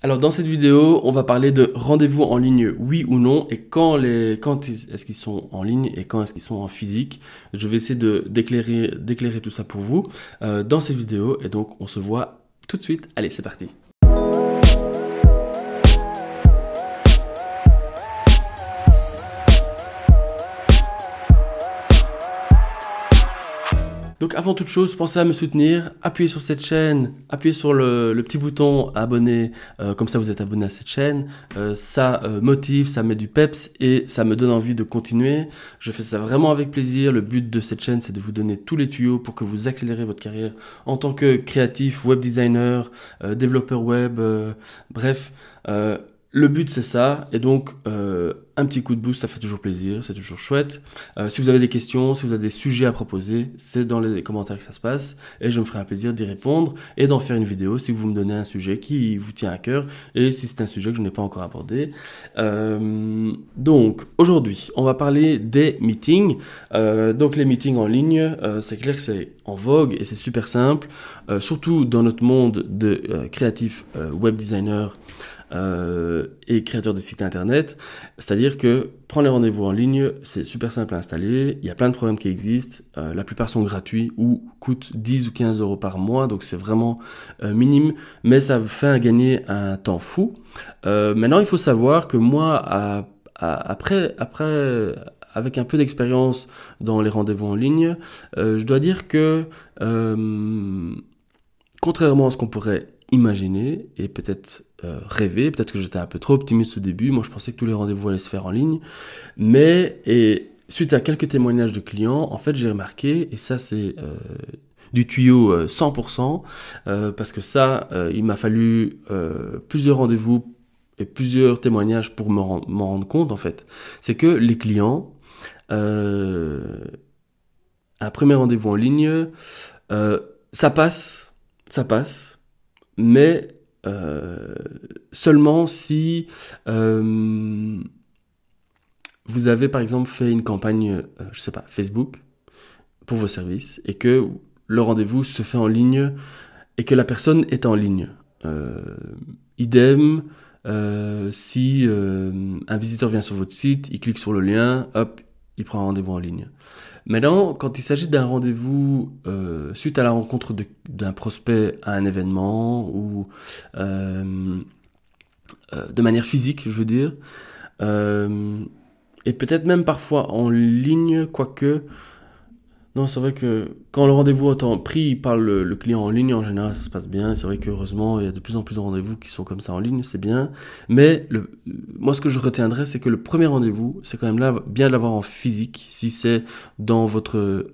Alors dans cette vidéo, on va parler de rendez-vous en ligne, oui ou non, et quand est-ce qu'ils sont en ligne et quand est-ce qu'ils sont en physique. Je vais essayer d'éclairer tout ça pour vous dans cette vidéo, et donc on se voit tout de suite. Allez, c'est parti. Donc avant toute chose, pensez à me soutenir, appuyez sur cette chaîne, appuyez sur le petit bouton abonner, comme ça vous êtes abonné à cette chaîne, ça motive, ça met du peps et ça me donne envie de continuer. Je fais ça vraiment avec plaisir, le but de cette chaîne c'est de vous donner tous les tuyaux pour que vous accélérez votre carrière en tant que créatif, web designer, développeur web, bref, le but c'est ça, et donc un petit coup de boost, ça fait toujours plaisir, c'est toujours chouette. Si vous avez des questions, si vous avez des sujets à proposer, c'est dans les commentaires que ça se passe, et je me ferai un plaisir d'y répondre et d'en faire une vidéo si vous me donnez un sujet qui vous tient à cœur, et si c'est un sujet que je n'ai pas encore abordé. Donc aujourd'hui, on va parler des meetings. Donc les meetings en ligne, c'est clair que c'est en vogue et c'est super simple, surtout dans notre monde de créatifs, web designers, et créateur de sites internet, c'est-à-dire que prendre les rendez-vous en ligne, c'est super simple à installer, il y a plein de programmes qui existent, la plupart sont gratuits ou coûtent 10 ou 15 euros par mois, donc c'est vraiment minime, mais ça fait gagner un temps fou. Maintenant, il faut savoir que moi, avec un peu d'expérience dans les rendez-vous en ligne, je dois dire que, contrairement à ce qu'on pourrait imaginer et peut-être rêver, peut-être que j'étais un peu trop optimiste au début, moi je pensais que tous les rendez-vous allaient se faire en ligne, mais suite à quelques témoignages de clients, en fait j'ai remarqué, et ça c'est du tuyau 100%, parce que ça, il m'a fallu plusieurs rendez-vous et plusieurs témoignages pour m'en rendre compte en fait, c'est que les clients, un premier rendez-vous en ligne, ça passe, mais seulement si vous avez par exemple fait une campagne, je sais pas, Facebook, pour vos services, et que le rendez-vous se fait en ligne, et que la personne est en ligne. Idem, si un visiteur vient sur votre site, il clique sur le lien, hop, il prend un rendez-vous en ligne. Maintenant, quand il s'agit d'un rendez-vous suite à la rencontre d'un prospect à un événement ou de manière physique, je veux dire, et peut-être même parfois en ligne, quoique... Non, c'est vrai que quand le rendez-vous est pris par le client en ligne, en général, ça se passe bien. C'est vrai qu'heureusement, il y a de plus en plus de rendez-vous qui sont comme ça en ligne, c'est bien. Mais moi, ce que je retiendrai, c'est que le premier rendez-vous, c'est quand même bien de l'avoir en physique, si c'est dans votre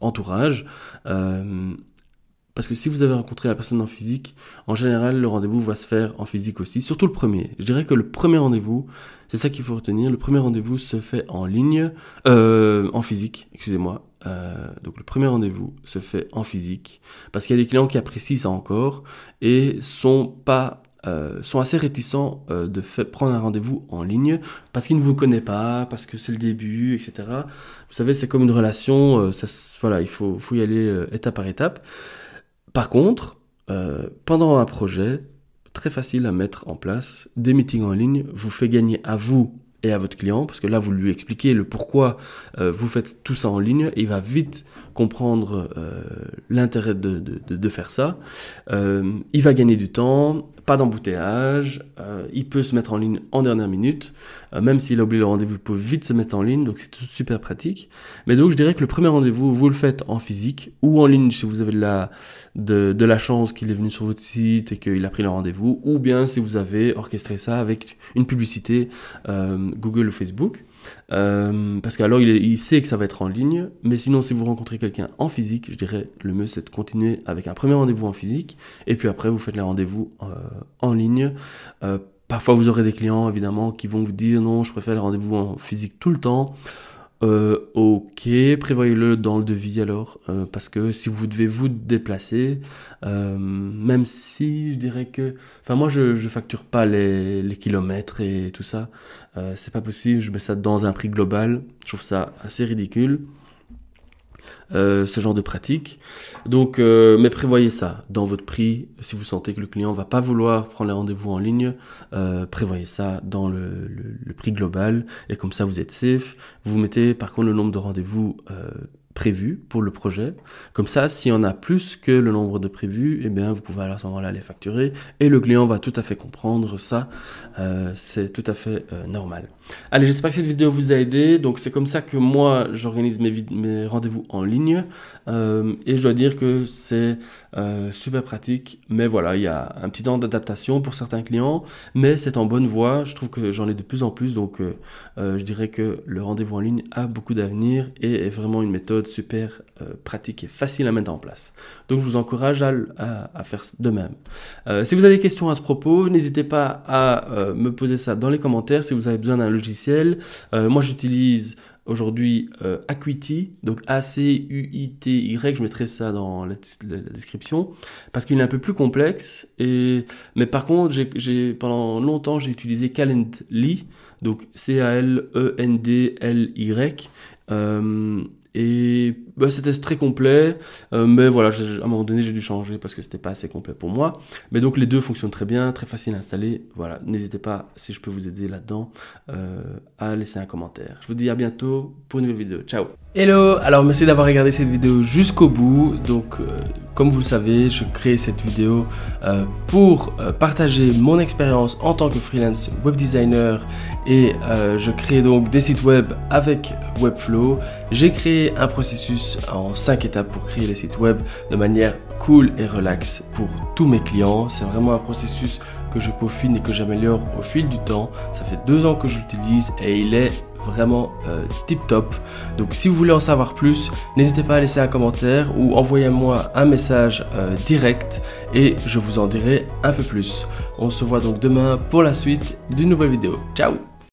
entourage. Parce que si vous avez rencontré la personne en physique, en général, le rendez-vous va se faire en physique aussi, surtout le premier. Je dirais que le premier rendez-vous, c'est ça qu'il faut retenir, le premier rendez-vous se fait en ligne, en physique, excusez-moi. Donc le premier rendez-vous se fait en physique parce qu'il y a des clients qui apprécient ça encore et sont assez réticents de prendre un rendez-vous en ligne parce qu'ils ne vous connaissent pas, parce que c'est le début, etc. Vous savez, c'est comme une relation, voilà, il faut y aller étape par étape. Par contre, pendant un projet, très facile à mettre en place, des meetings en ligne vous fait gagner à vous et à votre client, parce que là vous lui expliquez le pourquoi vous faites tout ça en ligne, et il va vite comprendre l'intérêt de faire ça, il va gagner du temps, pas d'embouteillage, il peut se mettre en ligne en dernière minute, même s'il a oublié le rendez-vous, il peut vite se mettre en ligne, donc c'est tout super pratique. Mais donc je dirais que le premier rendez-vous, vous le faites en physique ou en ligne si vous avez de la chance qu'il est venu sur votre site et qu'il a pris le rendez-vous, ou bien si vous avez orchestré ça avec une publicité Google ou Facebook, parce qu'alors il sait que ça va être en ligne. Mais sinon, si vous rencontrez quelqu'un en physique, je dirais le mieux c'est de continuer avec un premier rendez-vous en physique, et puis après vous faites les rendez-vous en ligne. Parfois vous aurez des clients évidemment qui vont vous dire non, je préfère les rendez-vous en physique tout le temps. Ok, prévoyez-le dans le devis alors, parce que si vous devez vous déplacer, même si je dirais que, enfin moi je facture pas les kilomètres et tout ça, c'est pas possible, je mets ça dans un prix global, je trouve ça assez ridicule. ce genre de pratique. Donc, mais prévoyez ça dans votre prix. Si vous sentez que le client va pas vouloir prendre les rendez-vous en ligne, prévoyez ça dans le prix global. Et comme ça, vous êtes safe. Vous mettez par contre le nombre de rendez-vous prévus pour le projet. Comme ça, s'il y en a plus que le nombre de prévus, eh bien, vous pouvez à ce moment-là les facturer et le client va tout à fait comprendre ça. C'est tout à fait normal. Allez, j'espère que cette vidéo vous a aidé. Donc, c'est comme ça que moi, j'organise mes rendez-vous en ligne. Et je dois dire que c'est super pratique. Mais voilà, il y a un petit temps d'adaptation pour certains clients. Mais c'est en bonne voie. Je trouve que j'en ai de plus en plus. Donc, je dirais que le rendez-vous en ligne a beaucoup d'avenir et est vraiment une méthode super pratique et facile à mettre en place. Donc, je vous encourage à faire de même. Si vous avez des questions à ce propos, n'hésitez pas à me poser ça dans les commentaires. Si vous avez besoin d'un logiciel, moi j'utilise aujourd'hui Acuity, donc A-C-U-I-T-Y, je mettrai ça dans la description, parce qu'il est un peu plus complexe, mais par contre, pendant longtemps, j'ai utilisé Calendly, donc C-A-L-E-N-D-L-Y, et bah, c'était très complet, mais voilà, à un moment donné j'ai dû changer parce que c'était pas assez complet pour moi. Mais donc les deux fonctionnent très bien, très facile à installer. Voilà, n'hésitez pas, si je peux vous aider là-dedans, à laisser un commentaire. Je vous dis à bientôt pour une nouvelle vidéo. Ciao. Hello, alors merci d'avoir regardé cette vidéo jusqu'au bout. Donc comme vous le savez, je crée cette vidéo pour partager mon expérience en tant que freelance web designer et je crée donc des sites web avec Webflow. J'ai créé un processus en 5 étapes pour créer les sites web de manière cool et relax pour tous mes clients. C'est vraiment un processus que je peaufine et que j'améliore au fil du temps. Ça fait 2 ans que j'utilise et il est vraiment tip top. Donc si vous voulez en savoir plus, n'hésitez pas à laisser un commentaire ou envoyez-moi un message direct et je vous en dirai un peu plus. On se voit donc demain pour la suite d'une nouvelle vidéo. Ciao!